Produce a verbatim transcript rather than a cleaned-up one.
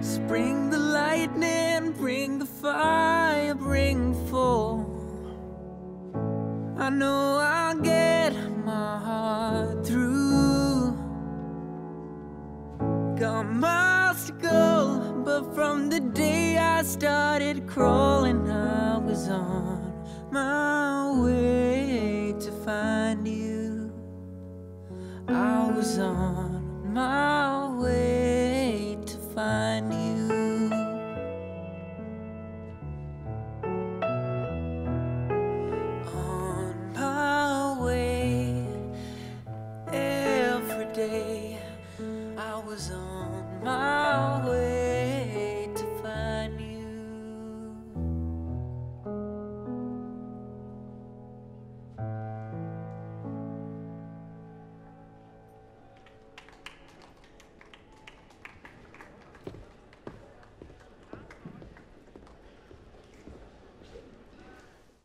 So bring the lightning, bring the fire, bring the fall. I know I'll get my heart through. Got miles to go, but from the day I started crawling, I was on my way to find you. I was on my way to find you.